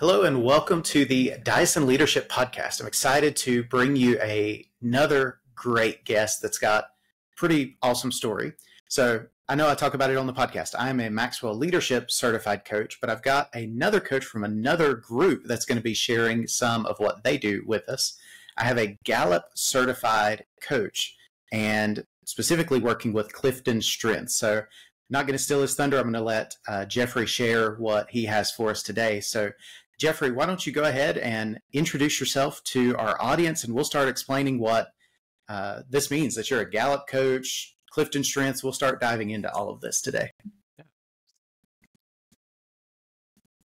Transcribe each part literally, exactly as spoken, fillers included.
Hello and welcome to the Dyson Leadership Podcast. I'm excited to bring you a, another great guest that's got a pretty awesome story. So I know I talk about it on the podcast. I'm a Maxwell Leadership certified coach, but I've got another coach from another group that's going to be sharing some of what they do with us. I have a Gallup certified coach and specifically working with Clifton Strengths. So I'm not going to steal his thunder. I'm going to let uh, Jeffrey share what he has for us today. So Jeffrey, why don't you go ahead and introduce yourself to our audience, and we'll start explaining what uh, this means, that you're a Gallup coach, Clifton Strengths. We'll start diving into all of this today. Yeah,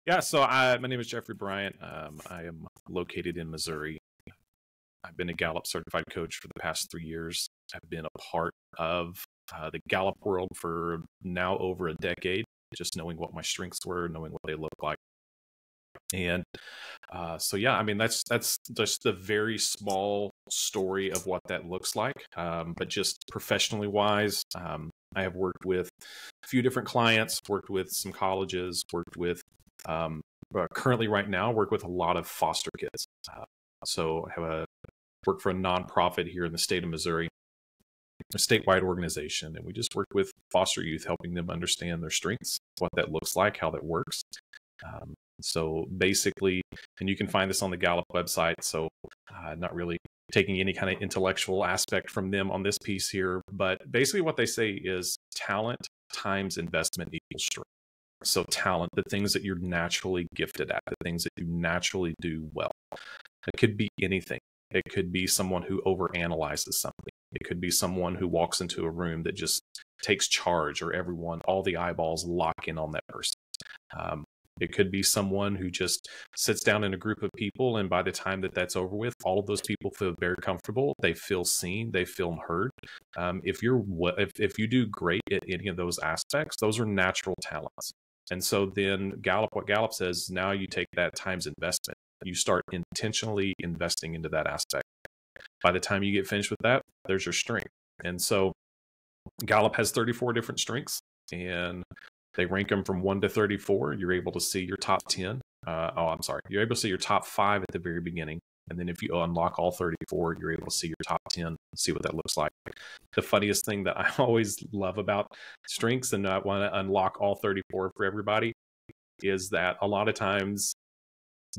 yeah so I, my name is Jeffrey Bryant. Um, I am located in Missouri. I've been a Gallup certified coach for the past three years. I've been a part of uh, the Gallup world for now over a decade, just knowing what my strengths were, knowing what they look like. And uh, so, yeah, I mean, that's that's just the very small story of what that looks like. Um, but just professionally wise, um, I have worked with a few different clients, worked with some colleges, worked with um, uh, currently right now, work with a lot of foster kids. Uh, so I have a, work for a nonprofit here in the state of Missouri, a statewide organization, and we just work with foster youth, helping them understand their strengths, what that looks like, how that works. Um, So basically, and you can find this on the Gallup website, so uh, not really taking any kind of intellectual aspect from them on this piece here, but basically what they say is talent times investment equals strength. So talent, the things that you're naturally gifted at, the things that you naturally do well. It could be anything. It could be someone who overanalyzes something. It could be someone who walks into a room that just takes charge, or everyone, all the eyeballs lock in on that person. Um, It could be someone who just sits down in a group of people, and by the time that that's over with, all of those people feel very comfortable. They feel seen. They feel heard. Um, if you're if if you do great at any of those aspects, those are natural talents. And so then Gallup, what Gallup says, now you take that times investment. You start intentionally investing into that aspect. By the time you get finished with that, there's your strength. And so Gallup has thirty-four different strengths, and they rank them from one to thirty-four. You're able to see your top ten. Uh, oh, I'm sorry. You're able to see your top five at the very beginning. And then if you unlock all thirty-four, you're able to see your top ten, see what that looks like. The funniest thing that I always love about strengths, and I want to unlock all thirty-four for everybody, is that a lot of times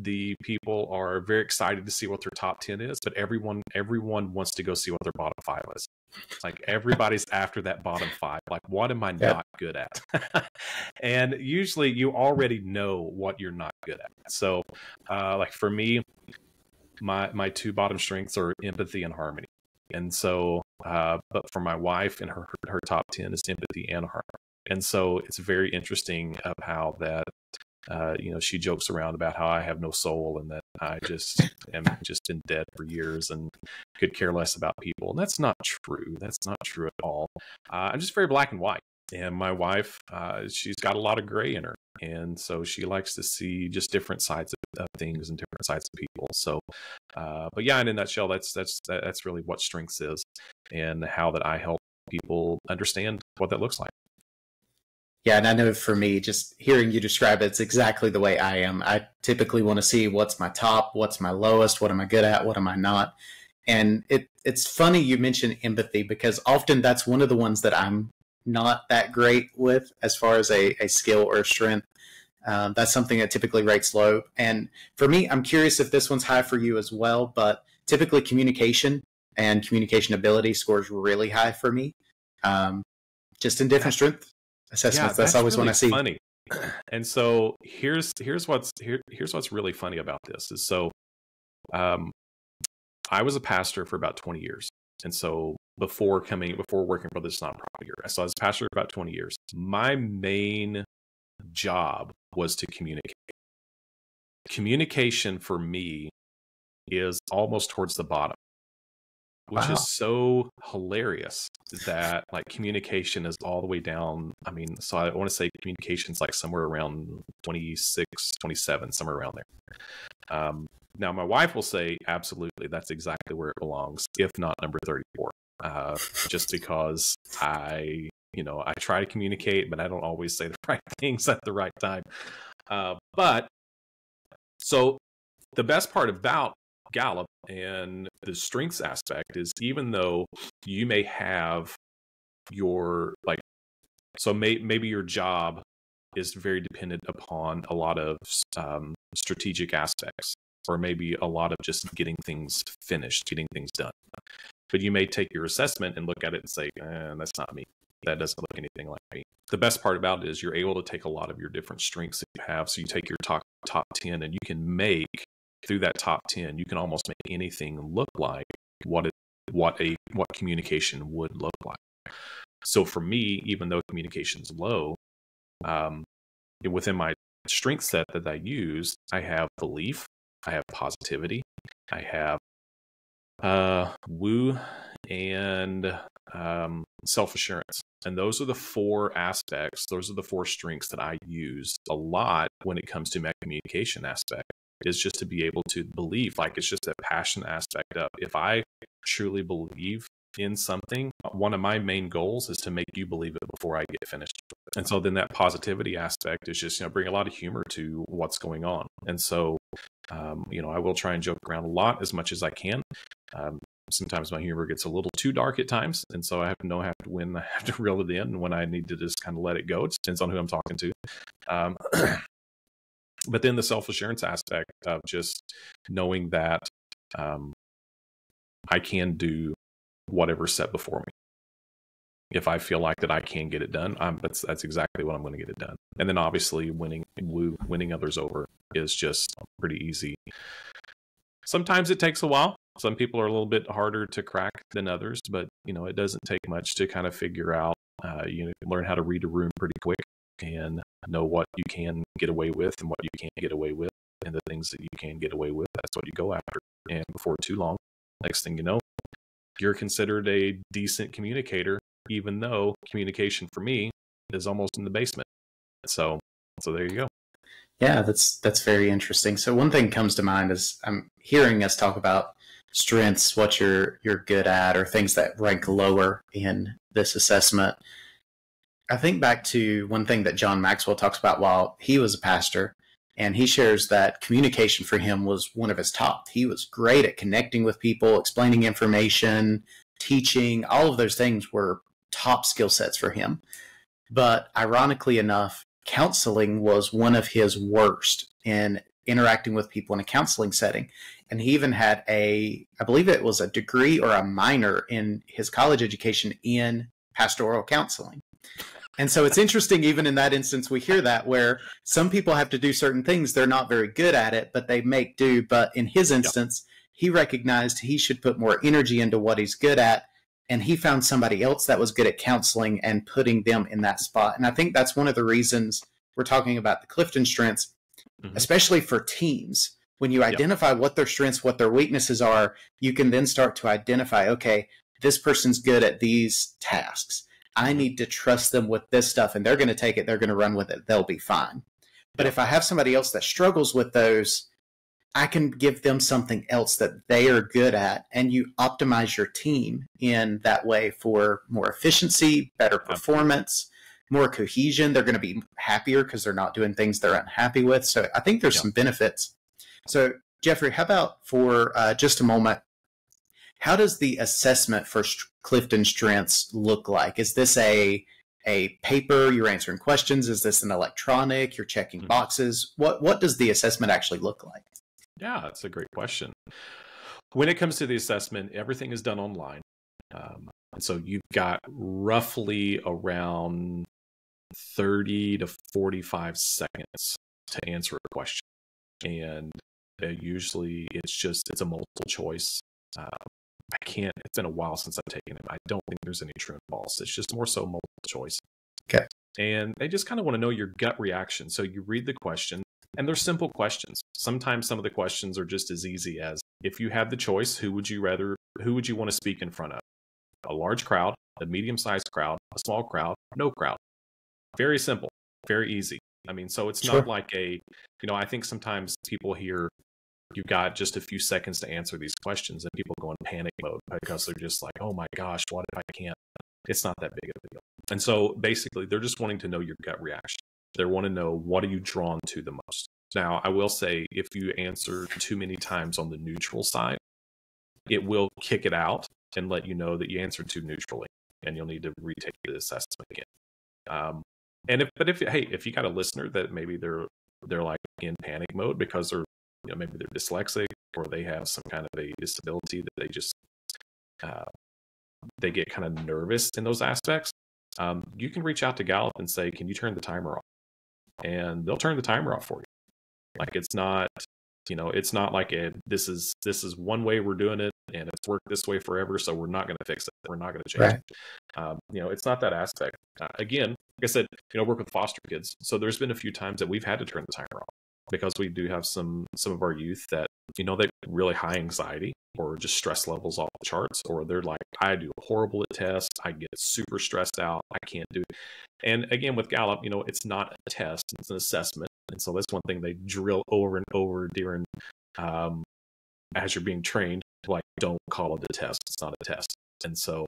the people are very excited to see what their top ten is, but everyone everyone wants to go see what their bottom five is. It's like everybody's after that bottom five. Like, what am I not good at? And usually you already know what you're not good at. So uh, like for me, my, my two bottom strengths are empathy and harmony. And so, uh, but for my wife, and her, her top ten is empathy and harmony. And so it's very interesting of how that, Uh, you know, she jokes around about how I have no soul and that I just am just been dead for years and could care less about people. And that's not true. That's not true at all. Uh, I'm just very black and white. And my wife, uh, she's got a lot of gray in her. And so she likes to see just different sides of, of things and different sides of people. So, uh, but yeah, in a nutshell, that's, that's, that's really what strengths is and how that I help people understand what that looks like. Yeah, and I know for me, just hearing you describe it, it's exactly the way I am. I typically want to see what's my top, what's my lowest, what am I good at, what am I not. And it it's funny you mention empathy, because often that's one of the ones that I'm not that great with as far as a, a skill or a strength. Um, that's something that typically rates low. And for me, I'm curious if this one's high for you as well, but typically communication and communication ability scores really high for me, um, just in different strengths. Assessments. Yeah, that's, that's always really when I see funny. And so here's here's what's here, here's what's really funny about this is so um I was a pastor for about twenty years. And so before coming before working for this nonprofit here, so I was a pastor for about twenty years. My main job was to communicate. Communication for me is almost towards the bottom. Which wow. is so hilarious that like communication is all the way down. I mean, so I want to say communication's like somewhere around twenty-six, twenty-seven, somewhere around there. Um, now, my wife will say, absolutely, that's exactly where it belongs, if not number thirty-four, uh, just because I, you know, I try to communicate, but I don't always say the right things at the right time. Uh, but So the best part about Gallup and the strengths aspect is, even though you may have your, like, so may, maybe your job is very dependent upon a lot of um, strategic aspects, or maybe a lot of just getting things finished, getting things done. But you may take your assessment and look at it and say, eh, that's not me. That doesn't look anything like me. The best part about it is you're able to take a lot of your different strengths that you have. So you take your top, top ten, and you can make, through that top ten, you can almost make anything look like what it, what a what communication would look like. So for me, even though communication's low, um, within my strength set that I use, I have belief, I have positivity, I have uh, woo, and um, self-assurance. And those are the four aspects. Those are the four strengths that I use a lot when it comes to my communication aspect, is just to be able to believe. Like, it's just that passion aspect of, if I truly believe in something, one of my main goals is to make you believe it before I get finished. And so then that positivity aspect is just, you know, bring a lot of humor to what's going on. And so, um, you know, I will try and joke around a lot as much as I can. Um, sometimes my humor gets a little too dark at times. And so I have to know have to when I have to reel it in and when I need to just kind of let it go. It depends on who I'm talking to. Um, but then the self-assurance aspect of just knowing that um, I can do whatever's set before me. If I feel like that I can get it done, I'm, that's that's exactly what I'm going to get it done. And then obviously winning winning others over is just pretty easy. Sometimes it takes a while. Some people are a little bit harder to crack than others, but you know, it doesn't take much to kind of figure out. Uh, you know, learn how to read a room pretty quick and know what you can get away with and what you can't get away with, and the things that you can get away with. That's what you go after. And before too long, next thing you know, you're considered a decent communicator, even though communication for me is almost in the basement. So, so there you go. Yeah, that's that's very interesting. So one thing comes to mind is I'm hearing us talk about strengths, what you're you're good at, or things that rank lower in this assessment. I think back to one thing that John Maxwell talks about while he was a pastor, and he shares that communication for him was one of his top. He was great at connecting with people, explaining information, teaching. All of those things were top skill sets for him. But ironically enough, counseling was one of his worst in interacting with people in a counseling setting. And he even had a, I believe it was a degree or a minor in his college education in pastoral counseling. And so it's interesting, even in that instance, we hear that where some people have to do certain things. They're not very good at it, but they make do. But in his instance, he recognized he should put more energy into what he's good at. And he found somebody else that was good at counseling and putting them in that spot. And I think that's one of the reasons we're talking about the Clifton strengths, mm-hmm. especially for teams. When you identify yep. what their strengths, what their weaknesses are, you can then start to identify, okay, this person's good at these tasks. I need to trust them with this stuff, and they're going to take it. They're going to run with it. They'll be fine. But if I have somebody else that struggles with those, I can give them something else that they are good at, and you optimize your team in that way for more efficiency, better performance, more cohesion. They're going to be happier because they're not doing things they're unhappy with. So I think there's yeah. some benefits. So Jeffrey, how about for uh, just a moment, how does the assessment for Clifton Strengths look like? Is this a a paper? You're answering questions. Is this an electronic? You're checking boxes. What what does the assessment actually look like? Yeah, that's a great question. When it comes to the assessment, everything is done online, um, and so you've got roughly around thirty to forty-five seconds to answer a question, and uh, usually it's just it's a multiple choice. Uh, I can't, it's been a while since I've taken it. I don't think there's any true and false. It's just more so multiple choice. Okay. And they just kind of want to know your gut reaction. So you read the question, and they're simple questions. Sometimes some of the questions are just as easy as, if you had the choice, who would you rather, who would you want to speak in front of? A large crowd, a medium-sized crowd, a small crowd, no crowd. Very simple, very easy. I mean, so it's sure. not like a, you know, I think sometimes people hear, you've got just a few seconds to answer these questions, and people go in panic mode because they're just like, oh my gosh, what if I can't? It's not that big of a deal. And so basically, they're just wanting to know your gut reaction. They want to know, what are you drawn to the most? Now, I will say if you answer too many times on the neutral side, it will kick it out and let you know that you answered too neutrally and you'll need to retake the assessment again. Um, and if, but if, hey, if you got a listener that maybe they're, they're like in panic mode because they're, you know, maybe they're dyslexic or they have some kind of a disability that they just, uh, they get kind of nervous in those aspects. Um, you can reach out to Gallup and say, can you turn the timer off? And they'll turn the timer off for you. Like it's not, you know, it's not like a, this is, this is one way we're doing it and it's worked this way forever. So we're not going to fix it. We're not going to change right. it. Um, you know, it's not that aspect. Uh, again, like I said, you know, work with foster kids. So there's been a few times that we've had to turn the timer off because we do have some, some of our youth that, you know, they really high anxiety or just stress levels off the charts, or they're like, I do horrible at tests. I get super stressed out. I can't do it. And again, with Gallup, you know, it's not a test, it's an assessment. And so that's one thing they drill over and over during, um, as you're being trained, like, don't call it a test. It's not a test. And so,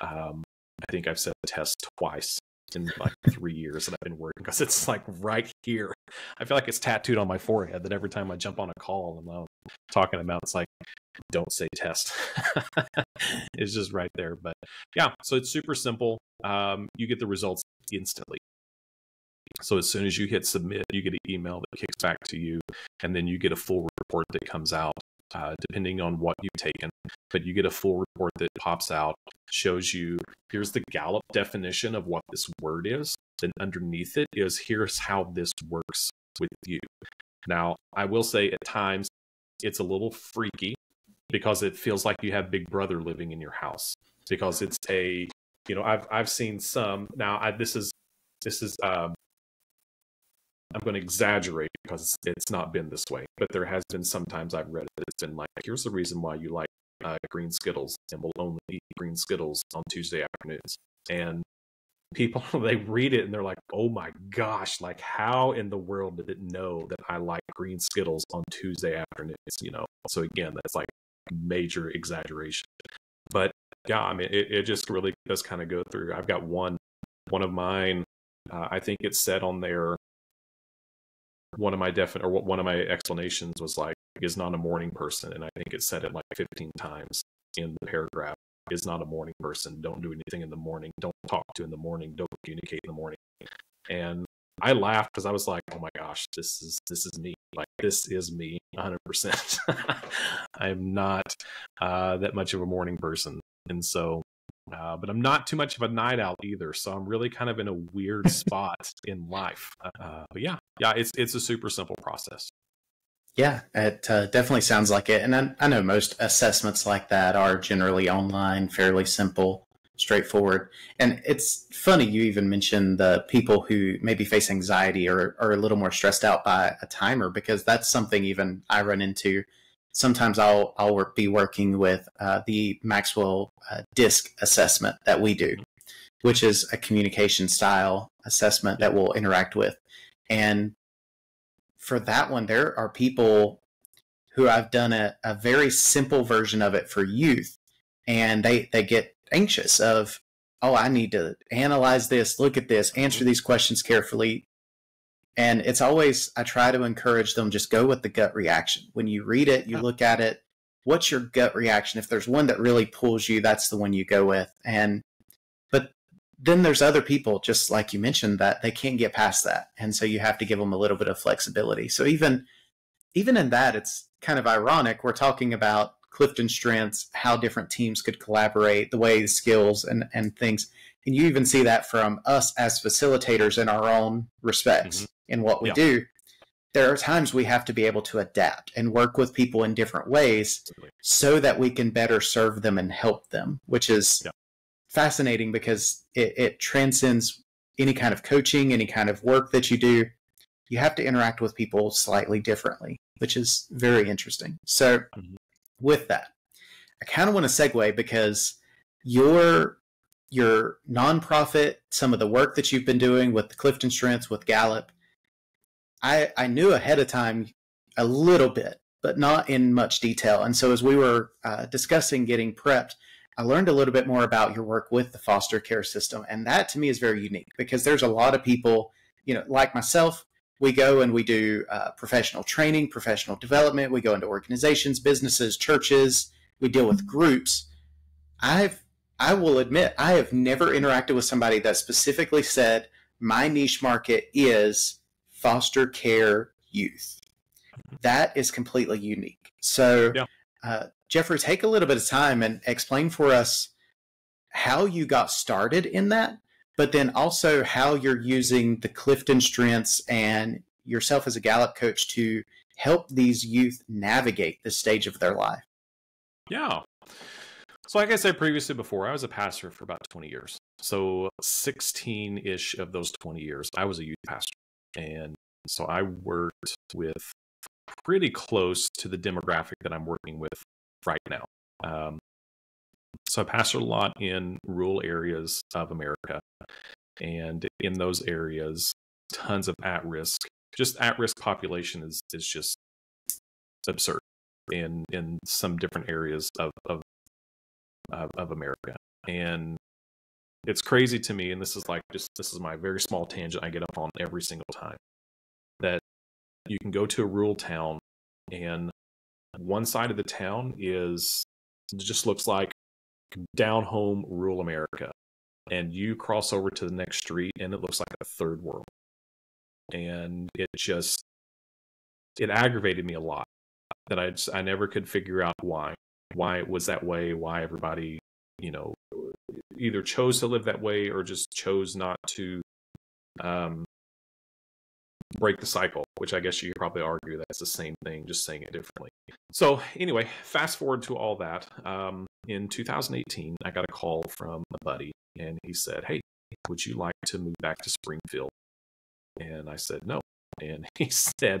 um, I think I've said test twice in like three years that I've been working because it's like right here. I feel like it's tattooed on my forehead that every time I jump on a call and I'm talking about, it's like, don't say test. It's just right there. But yeah, so it's super simple. Um, you get the results instantly. So as soon as you hit submit, you get an email that kicks back to you, and then you get a full report that comes out, uh, depending on what you've taken. But you get a full report that pops out, shows you, here's the Gallup definition of what this word is. Then underneath it is, here's how this works with you. Now, I will say at times it's a little freaky because it feels like you have Big Brother living in your house because it's a, you know, I've, I've seen some, now I, this is, this is, um, I'm going to exaggerate because it's not been this way, but there has been sometimes I've read it. It's been like, here's the reason why you like uh, green Skittles and will only eat green Skittles on Tuesday afternoons. And people, they read it and they're like, oh my gosh, like how in the world did it know that I like green Skittles on Tuesday afternoons, you know? So again, that's like major exaggeration, but yeah, I mean, it, it just really does kind of go through. I've got one, one of mine, uh, I think it's said on there, one of my definite, or one of my explanations was like, is not a morning person. And I think it said it like fifteen times in the paragraph, is not a morning person. Don't do anything in the morning. Don't talk to in the morning. Don't communicate in the morning. And I laughed because I was like, oh my gosh, this is, this is me. Like, this is me one hundred percent. I'm not uh, that much of a morning person. And so, Uh, but I'm not too much of a night owl either, so I'm really kind of in a weird spot in life. Uh, but yeah, yeah, it's it's a super simple process. Yeah, it uh, definitely sounds like it. And I, I know most assessments like that are generally online, fairly simple, straightforward. And it's funny you even mentioned the people who maybe face anxiety or are a little more stressed out by a timer, because that's something even I run into. Sometimes I'll, I'll work, be working with uh, the Maxwell uh, DISC assessment that we do, which is a communication style assessment that we'll interact with. And for that one, there are people who I've done a, a very simple version of it for youth, and they, they get anxious of, oh, I need to analyze this, look at this, answer these questions carefully. And it's always, I try to encourage them, just go with the gut reaction. When you read it, you look at it, what's your gut reaction? If there's one that really pulls you, that's the one you go with. And, but then there's other people, just like you mentioned, that they can't get past that. And so you have to give them a little bit of flexibility. So even, even in that, it's kind of ironic. We're talking about Clifton Strengths, how different teams could collaborate, the way the skills and, and things. And you even see that from us as facilitators in our own respects. Mm-hmm. In what we yeah. do, there are times we have to be able to adapt and work with people in different ways so that we can better serve them and help them, which is yeah. fascinating because it, it transcends any kind of coaching, any kind of work that you do. You have to interact with people slightly differently, which is very interesting. So mm-hmm. with that, I kind of want to segue because your your nonprofit, some of the work that you've been doing with the Clifton Strengths, with Gallup, I, I knew ahead of time a little bit, but not in much detail. And so as we were uh, discussing getting prepped, I learned a little bit more about your work with the foster care system. And that to me is very unique because there's a lot of people, you know, like myself, We go and we do uh, professional training, professional development. We go into organizations, businesses, churches. We deal with groups. I've, I will admit, I have never interacted with somebody that specifically said, my niche market is foster care youth. That is completely unique. So, yeah. uh, Jeffrey, take a little bit of time and explain for us how you got started in that, but then also how you're using the Clifton Strengths and yourself as a Gallup coach to help these youth navigate this stage of their life. Yeah. So like I said previously before, I was a pastor for about twenty years. So sixteen-ish of those twenty years, I was a youth pastor. And so I worked with pretty close to the demographic that I'm working with right now. Um, so I pastor a lot in rural areas of America. And in those areas, tons of at-risk. Just at-risk population is, is just absurd in, in some different areas of, of of America. And it's crazy to me, and this is like just this is my very small tangent I get up on every single time, that you can go to a rural town and one side of the town is just looks like down home rural America, and you cross over to the next street and it looks like a third world. And it just it aggravated me a lot that I just, I never could figure out why. Why it was that way, why everybody, you know, either chose to live that way or just chose not to um, break the cycle, which I guess you could probably argue that's the same thing, just saying it differently. So anyway, fast forward to all that. Um, in two thousand eighteen, I got a call from a buddy, and he said, hey, would you like to move back to Springfield? And I said, no. And he said,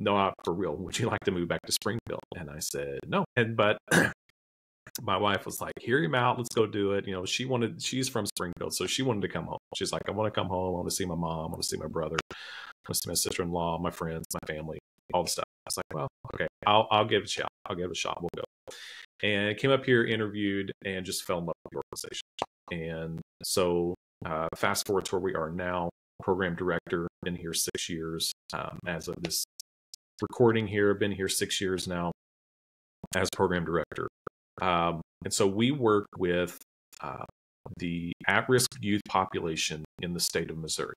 no, I, for real, would you like to move back to Springfield? And I said, no. And, but my wife was like, hear him out. Let's go do it. You know, she wanted, she's from Springfield. So she wanted to come home. She's like, I want to come home. I want to see my mom. I want to see my brother. I want to see my sister-in-law, my friends, my family, all the stuff. I was like, well, okay, I'll, I'll give it a shot. I'll give it a shot. We'll go. And I came up here, interviewed, and just fell in love with the organization. And so uh, fast forward to where we are now. Program director, been here six years um, as of this recording here, been here six years now as program director. Um, and so we work with uh, the at-risk youth population in the state of Missouri.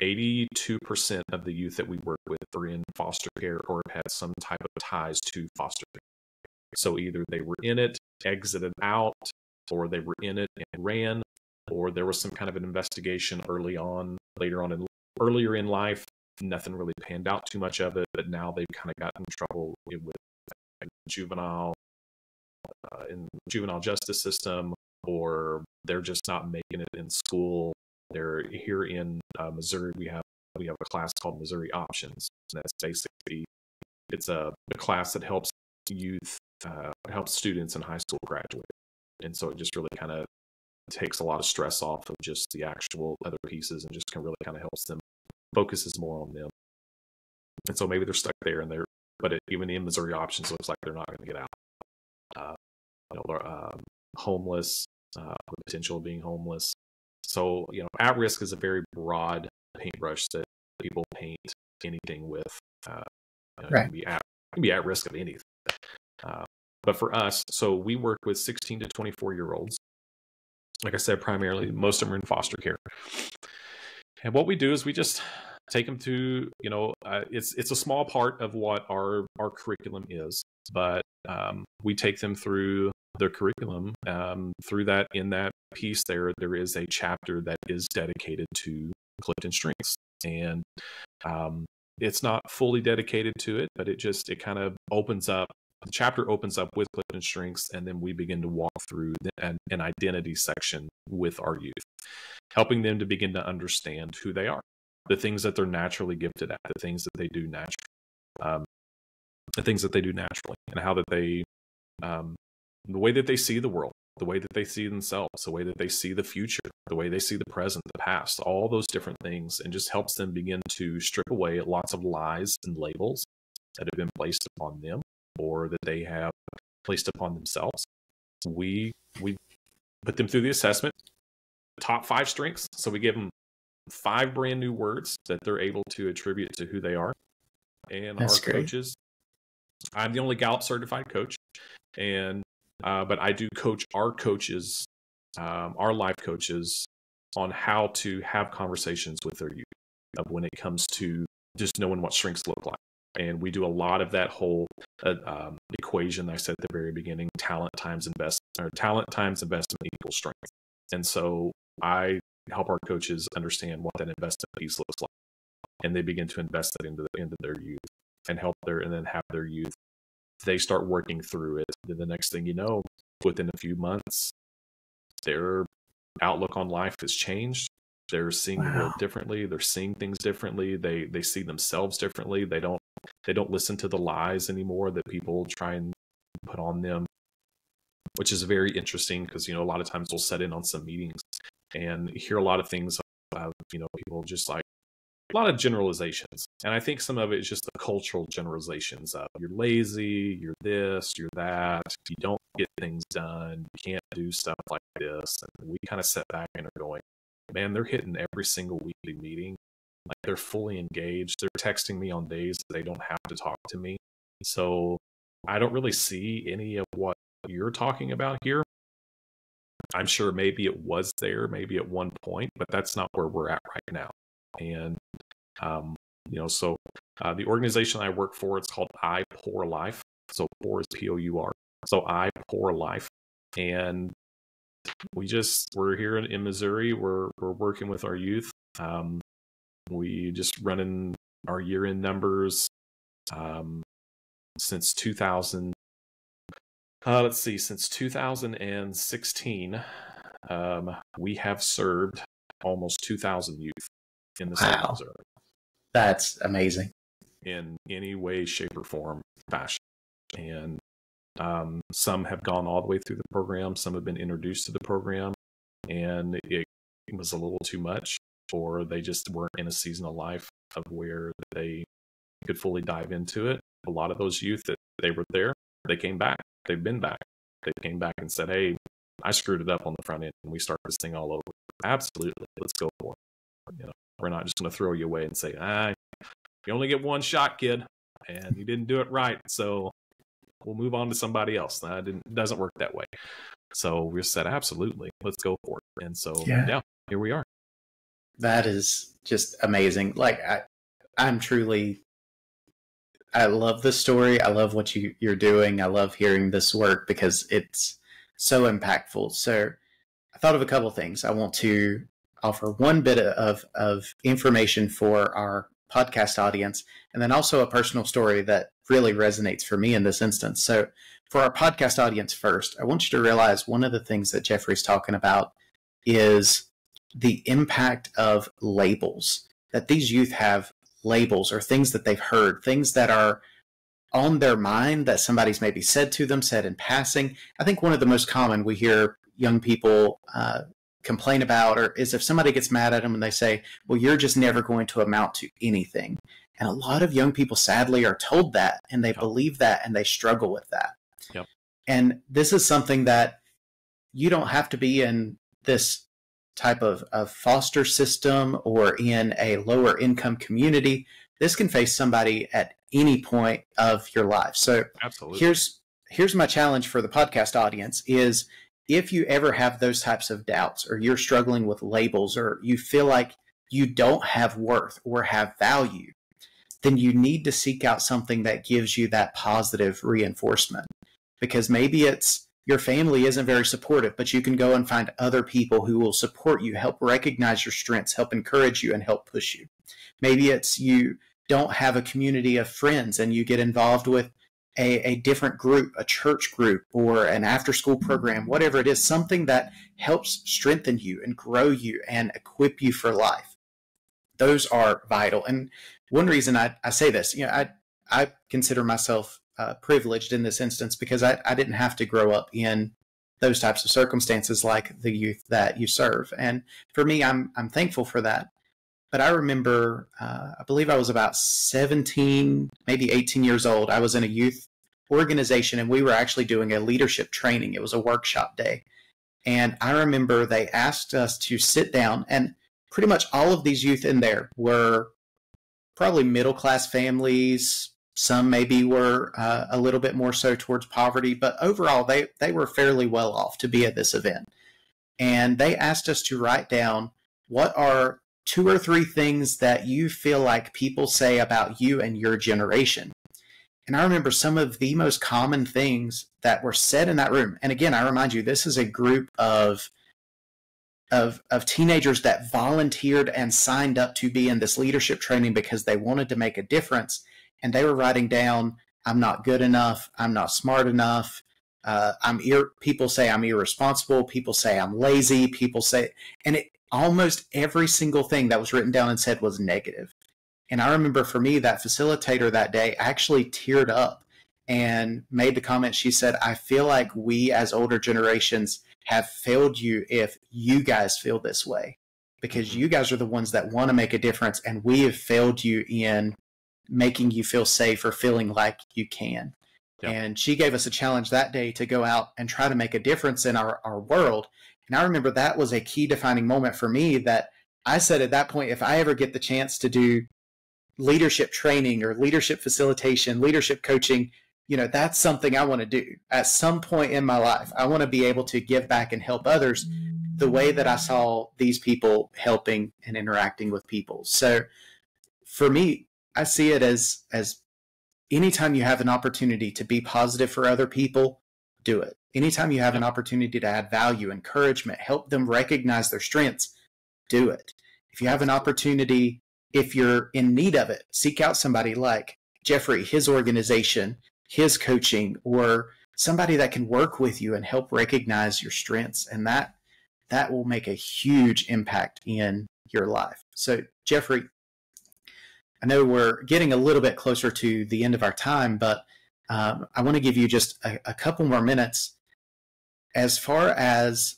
eighty-two percent of the youth that we work with are in foster care or have had some type of ties to foster care. So either they were in it, exited out, or they were in it and ran, or there was some kind of an investigation early on, later on, in, earlier in life, nothing really panned out too much of it, but now they've kind of gotten in trouble with juvenile, uh, in the juvenile justice system, or they're just not making it in school. They're here in uh, Missouri. We have we have a class called Missouri Options, and that's basically it's a, a class that helps youth, uh, helps students in high school graduate, and so it just really kind of takes a lot of stress off of just the actual other pieces and just can really kind of helps them, focuses more on them. And so maybe they're stuck there and they're, but it, even in Missouri Options, looks like they're not going to get out. Uh, you know, they're uh, homeless, uh, the potential of being homeless. So, you know, at risk is a very broad paintbrush that people paint anything with. Uh, you know, right. You can be at, you can be at risk of anything. Uh, but for us, so we work with sixteen to twenty-four year olds. Like I said, primarily, most of them are in foster care. And what we do is we just take them to, you know, uh, it's it's a small part of what our, our curriculum is, but um, we take them through their curriculum. Um, through that, in that piece there, there is a chapter that is dedicated to Clifton Strengths. And um, it's not fully dedicated to it, but it just, it kind of opens up. The chapter opens up with Clifton Strengths, and then we begin to walk through an, an identity section with our youth, helping them to begin to understand who they are, the things that they're naturally gifted at, the things that they do naturally, um, the things that they do naturally, and how that they, um, the way that they see the world, the way that they see themselves, the way that they see the future, the way they see the present, the past, all those different things, and just helps them begin to strip away lots of lies and labels that have been placed upon them, or that they have placed upon themselves. We we put them through the assessment, top five strengths. So we give them five brand new words that they're able to attribute to who they are. And That's our great. coaches, I'm the only Gallup certified coach. And, uh, but I do coach our coaches, um, our life coaches on how to have conversations with their youth uh, when it comes to just knowing what strengths look like. And we do a lot of that whole uh, um, equation I said at the very beginning, talent times investment, or talent times investment equals strength. And so I help our coaches understand what that investment piece looks like. And they begin to invest that into, the, into their youth and help their, and then have their youth. They start working through it. Then the next thing you know, within a few months, their outlook on life has changed. They're seeing wow. the world differently. They're seeing things differently. They, they see themselves differently. They don't, They don't listen to the lies anymore that people try and put on them, which is very interesting because, you know, a lot of times we'll set in on some meetings and hear a lot of things about, you know, people just like a lot of generalizations. And I think some of it is just the cultural generalizations of you're lazy, you're this, you're that, you don't get things done, you can't do stuff like this. And we kind of sit back and are going, man, they're hitting every single weekly meeting. Like they're fully engaged. They're texting me on days that they don't have to talk to me. So I don't really see any of what you're talking about here. I'm sure maybe it was there, maybe at one point, but that's not where we're at right now. And, um, you know, so uh, the organization I work for, it's called I Pour Life. So pour is P O U R. So I Pour Life. And we just, we're here in, in Missouri. We're, we're working with our youth. Um, We just running our year-end numbers um, since two thousand. Uh, let's see, since two thousand sixteen, um, we have served almost two thousand youth in the state of Missouri. That's amazing. In any way, shape, or form, fashion, and um, some have gone all the way through the program. Some have been introduced to the program, and it was a little too much. Or they just weren't in a season of life of where they could fully dive into it. A lot of those youth that they were there, they came back. They've been back. They came back and said, hey, I screwed it up on the front end and we start this thing all over. Absolutely. Let's go for it. You know, we're not just going to throw you away and say, ah, you only get one shot, kid, and you didn't do it right. So we'll move on to somebody else. That didn't, it doesn't work that way. So we said, absolutely. Let's go for it. And so, yeah, yeah here we are. That is just amazing. Like I, I'm truly, I love this story. I love what you, you're doing. I love hearing this work because it's so impactful. So I thought of a couple of things. I want to offer one bit of, of information for our podcast audience, and then also a personal story that really resonates for me in this instance. So for our podcast audience first, I want you to realize one of the things that Jeffrey's talking about is the impact of labels, that these youth have labels or things that they've heard, things that are on their mind that somebody's maybe said to them, said in passing. I think one of the most common we hear young people uh, complain about or is if somebody gets mad at them and they say, well, you're just never going to amount to anything. And a lot of young people sadly are told that, and they yep. believe that, and they struggle with that. Yep. And this is something that you don't have to be in this type of, of foster system or in a lower income community. This can face somebody at any point of your life. So Absolutely. here's, here's my challenge for the podcast audience is if you ever have those types of doubts or you're struggling with labels or you feel like you don't have worth or have value, then you need to seek out something that gives you that positive reinforcement, because maybe it's, your family isn't very supportive, but you can go and find other people who will support you, help recognize your strengths, help encourage you, and help push you. Maybe it's you don't have a community of friends and you get involved with a, a different group, a church group, or an after-school program, whatever it is, something that helps strengthen you and grow you and equip you for life. Those are vital. And one reason I, I say this, you know, I, I consider myself Uh, privileged in this instance because I, I didn't have to grow up in those types of circumstances like the youth that you serve. And for me, I'm, I'm thankful for that. But I remember, uh, I believe I was about seventeen, maybe eighteen years old. I was in a youth organization and we were actually doing a leadership training. It was a workshop day. And I remember they asked us to sit down, and pretty much all of these youth in there were probably middle-class families. Some maybe were uh, a little bit more so towards poverty, but overall they, they were fairly well off to be at this event. And they asked us to write down, what are two or three things that you feel like people say about you and your generation? And I remember some of the most common things that were said in that room. And again, I remind you, this is a group of, of, of teenagers that volunteered and signed up to be in this leadership training because they wanted to make a difference. And they were writing down, I'm not good enough. I'm not smart enough. Uh, I'm ir people say I'm irresponsible. People say I'm lazy. People say, and it, almost every single thing that was written down and said was negative. And I remember for me, that facilitator that day actually teared up and made the comment. She said, I feel like we as older generations have failed you if you guys feel this way, because you guys are the ones that want to make a difference. And we have failed you in making you feel safe or feeling like you can. Yeah. And she gave us a challenge that day to go out and try to make a difference in our, our world. And I remember that was a key defining moment for me, that I said at that point, if I ever get the chance to do leadership training or leadership facilitation, leadership coaching, you know, that's something I want to do at some point in my life. I want to be able to give back and help others the way that I saw these people helping and interacting with people. So for me, I see it as, as anytime you have an opportunity to be positive for other people, do it. Anytime you have an opportunity to add value, encouragement, help them recognize their strengths, do it. If you have an opportunity, if you're in need of it, seek out somebody like Jeffrey, his organization, his coaching, or somebody that can work with you and help recognize your strengths. And that, that will make a huge impact in your life. So Jeffrey, I know we're getting a little bit closer to the end of our time, but um, I want to give you just a, a couple more minutes as far as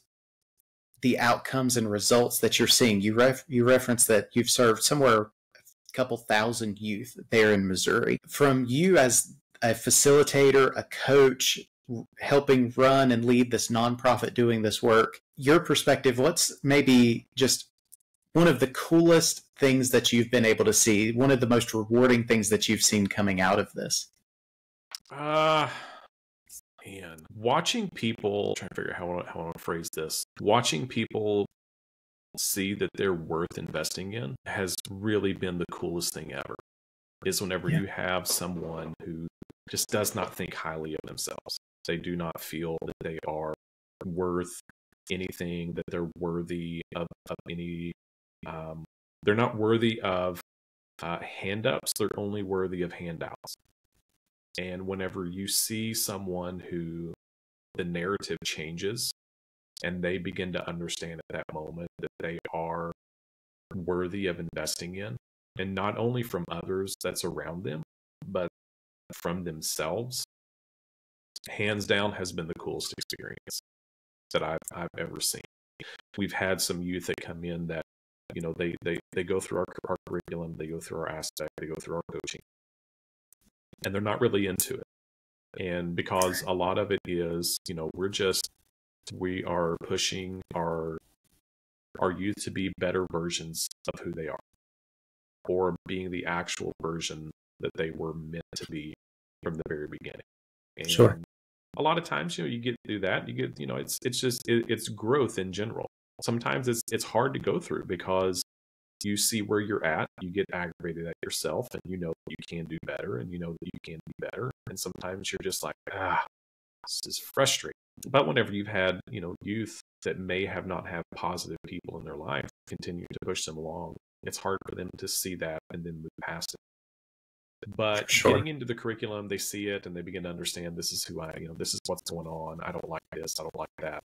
the outcomes and results that you're seeing. You, ref you referenced that you've served somewhere a couple thousand youth there in Missouri. From you as a facilitator, a coach, helping run and lead this nonprofit doing this work, your perspective, what's maybe just one of the coolest things that you've been able to see, one of the most rewarding things that you've seen coming out of this? Uh, man, watching people, I'm trying to figure out how, how I want to phrase this, watching people see that they're worth investing in has really been the coolest thing ever. Is whenever yeah. you have someone who just does not think highly of themselves. They do not feel that they are worth anything, that they're worthy of, of any Um, they're not worthy of uh, hand-ups. They're only worthy of handouts. And whenever you see someone who the narrative changes and they begin to understand at that moment that they are worthy of investing in, and not only from others that's around them, but from themselves, hands down has been the coolest experience that I've, I've ever seen. We've had some youth that come in that You know, they, they, they go through our, our curriculum, they go through our aspect, they go through our coaching, and they're not really into it. And because a lot of it is, you know, we're just, we are pushing our, our youth to be better versions of who they are, or being the actual version that they were meant to be from the very beginning. And sure. a lot of times, you know, you get through that, you get, you know, it's, it's just, it, it's growth in general. Sometimes it's it's hard to go through because you see where you're at, you get aggravated at yourself, and you know that you can do better, and you know that you can do better. And sometimes you're just like, ah, this is frustrating. But whenever you've had, you know, youth that may have not had positive people in their life continue to push them along, it's hard for them to see that and then move past it. But sure. getting into the curriculum, they see it and they begin to understand, this is who I, you know, this is what's going on. I don't like this. I don't like that.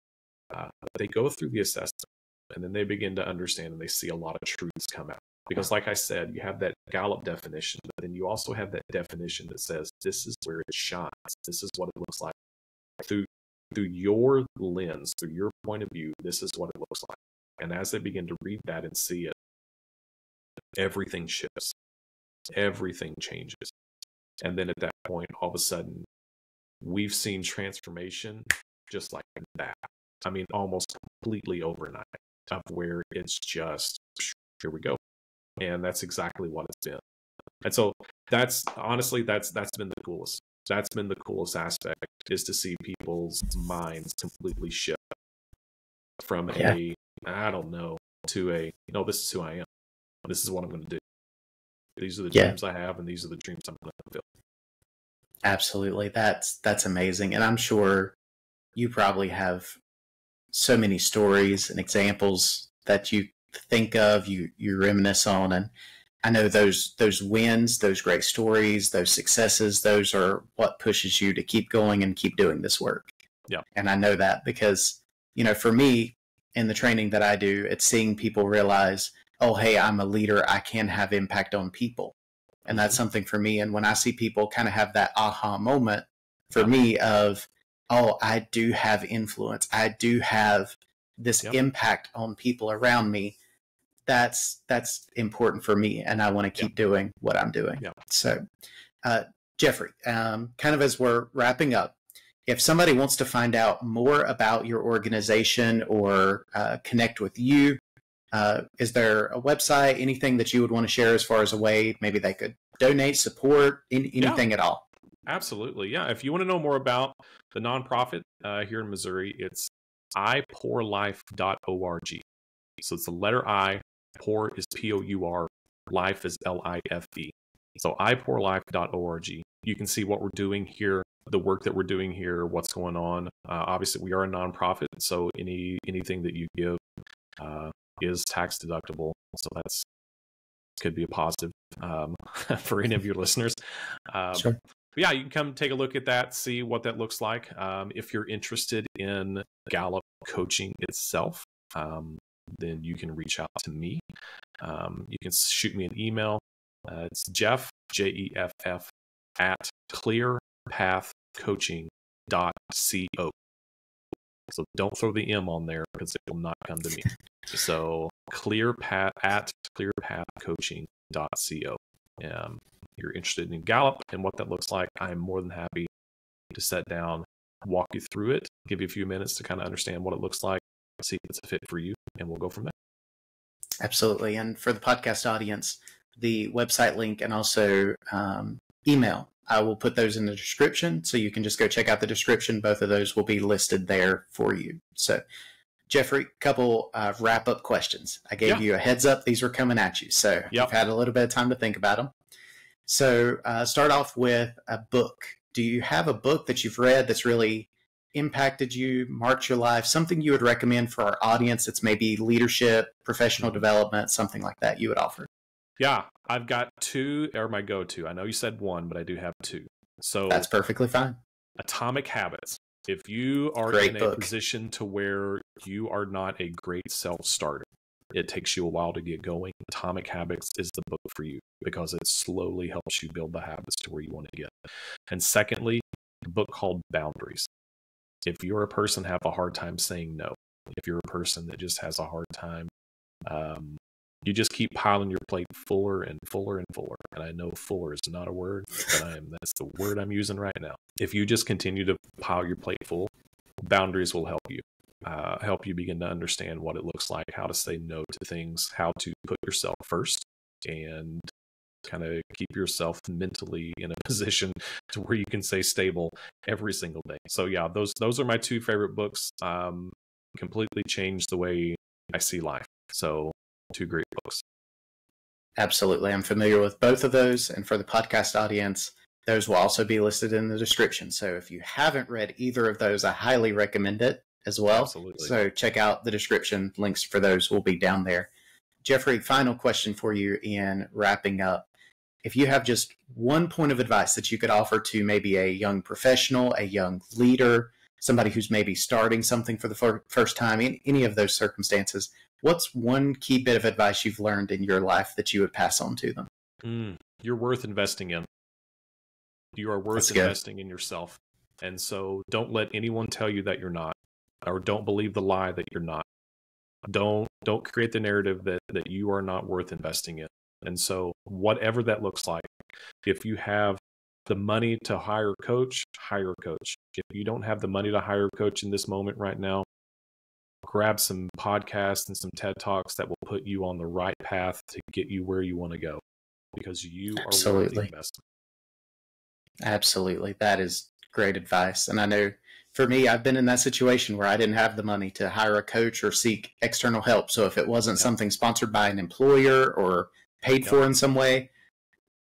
Uh, they go through the assessment, and then they begin to understand, and they see a lot of truths come out. Because like I said, you have that Gallup definition, but then you also have that definition that says, this is where it shines. This is what it looks like. Through, through your lens, through your point of view, this is what it looks like. And as they begin to read that and see it, everything shifts. Everything changes. And then at that point, all of a sudden, we've seen transformation just like that. I mean, almost completely overnight, of where it's just Here we go. And that's exactly what it's been. And so that's honestly, that's, that's been the coolest. That's been the coolest aspect, is to see people's minds completely shift from yeah. a, I don't know, to a, no, this is who I am. This is what I'm going to do. These are the yeah. dreams I have, and these are the dreams I'm going to fulfill. Absolutely. That's, that's amazing. And I'm sure you probably have so many stories and examples that you think of, you, you reminisce on. And I know those, those wins, those great stories, those successes, those are what pushes you to keep going and keep doing this work. Yeah. And I know that because, you know, for me in the training that I do, it's seeing people realize, oh, hey, I'm a leader. I can have impact on people. And that's something for me. And when I see people kind of have that aha moment for yep. me of, oh, I do have influence. I do have this yep. impact on people around me. That's, that's important for me. And I want to keep yep. doing what I'm doing. Yep. So, uh, Jeffrey, um, kind of as we're wrapping up, if somebody wants to find out more about your organization or uh, connect with you, Uh, is there a website, anything that you would want to share as far as a way maybe they could donate, support, in, anything yeah, at all? Absolutely. Yeah. If you want to know more about the nonprofit uh, here in Missouri, it's i pour life dot org. So it's the letter I, pour is P O U R, life is L I F E. So i pour life dot org. You can see what we're doing here, the work that we're doing here, what's going on. Uh, obviously, we are a nonprofit, so any anything that you give, uh, is tax deductible, so that's could be a positive um for any of your listeners. Um, sure. Yeah, you can come take a look at that, see what that looks like. Um, if you're interested in Gallup coaching itself, um, then you can reach out to me. Um, you can shoot me an email. Uh, it's Jeff J E F F at clear path coaching dot co. So don't throw the M on there because it will not come to me. So clearpath at clearpathcoaching dot co. Um, if you're interested in Gallup and what that looks like, I'm more than happy to sit down, walk you through it, give you a few minutes to kind of understand what it looks like, see if it's a fit for you, and we'll go from there. Absolutely. And for the podcast audience, the website link and also um, email, I will put those in the description, so you can just go check out the description. Both of those will be listed there for you. So, Jeffrey, couple uh, wrap-up questions. I gave yeah. you a heads up. These were coming at you, so yep. you've had a little bit of time to think about them. So, uh, start off with a book. Do you have a book that you've read that's really impacted you, marked your life, something you would recommend for our audience that's maybe leadership, professional development, something like that you would offer? Yeah, I've got two, or my go-to. I know you said one, but I do have two. So that's perfectly fine. Atomic Habits. If you are great in a book. Position to where you are not a great self-starter, it takes you a while to get going. Atomic Habits is the book for you because it slowly helps you build the habits to where you want to get. And secondly, a book called Boundaries. If you're a person have a hard time saying no, if you're a person that just has a hard time, um, you just keep piling your plate fuller and fuller and fuller. And I know fuller is not a word, but I am, that's the word I'm using right now. If you just continue to pile your plate full, boundaries will help you, uh, help you begin to understand what it looks like, how to say no to things, how to put yourself first, and kind of keep yourself mentally in a position to where you can stay stable every single day. So yeah, those, those are my two favorite books. Um, completely changed the way I see life. So two great books. Absolutely. I'm familiar with both of those. And for the podcast audience, those will also be listed in the description. So if you haven't read either of those, I highly recommend it as well. Absolutely. So check out the description. Links for those will be down there. Jeffrey, final question for you in wrapping up. If you have just one point of advice that you could offer to maybe a young professional, a young leader, somebody who's maybe starting something for the fir- first time, in any of those circumstances, what's one key bit of advice you've learned in your life that you would pass on to them? Mm, you're worth investing in. You are worth investing in yourself. And so don't let anyone tell you that you're not, or don't believe the lie that you're not. Don't, don't create the narrative that, that you are not worth investing in. And so whatever that looks like, if you have the money to hire a coach, hire a coach. If you don't have the money to hire a coach in this moment right now, grab some podcasts and some TED Talks that will put you on the right path to get you where you want to go, because you Absolutely. Are worth the investment. Absolutely. That is great advice. And I know for me, I've been in that situation where I didn't have the money to hire a coach or seek external help. So if it wasn't yeah. something sponsored by an employer or paid yeah. for in some way,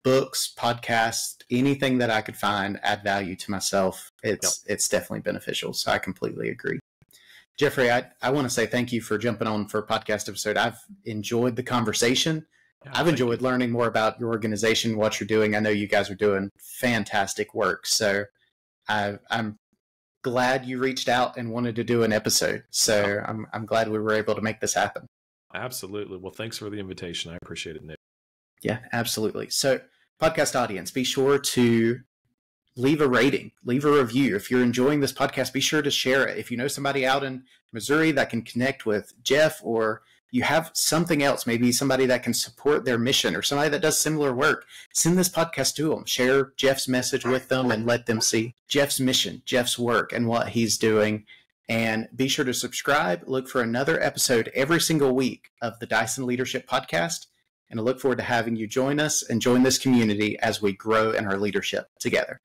books, podcasts, anything that I could find, add value to myself, it's yeah. it's definitely beneficial. So I completely agree. Jeffrey, I, I want to say thank you for jumping on for a podcast episode. I've enjoyed the conversation. Yeah, I've enjoyed learning more about your organization, what you're doing. I know you guys are doing fantastic work. So I, I'm glad you reached out and wanted to do an episode. So yeah. I'm, I'm glad we were able to make this happen. Absolutely. Well, thanks for the invitation. I appreciate it, Nick. Yeah, absolutely. So podcast audience, be sure to leave a rating, leave a review. If you're enjoying this podcast, be sure to share it. If you know somebody out in Missouri that can connect with Jeff, or you have something else, maybe somebody that can support their mission or somebody that does similar work, send this podcast to them. Share Jeff's message with them and let them see Jeff's mission, Jeff's work, and what he's doing. And be sure to subscribe. Look for another episode every single week of the Dyson Leadership Podcast. And I look forward to having you join us and join this community as we grow in our leadership together.